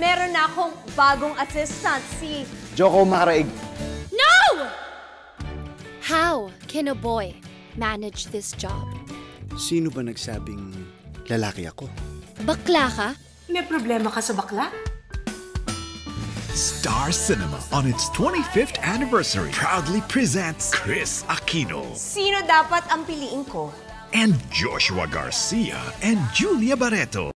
meron na akong bagong assistant, si... Joko Maraig. No! How can a boy manage this job? Sino ba nagsabing lalaki ako? Bakla ka? May problema ka sa bakla? Star Cinema, on its 25th anniversary, proudly presents Kris Aquino. Sino dapat ang piliin ko? And Joshua Garcia and Julia Barretto.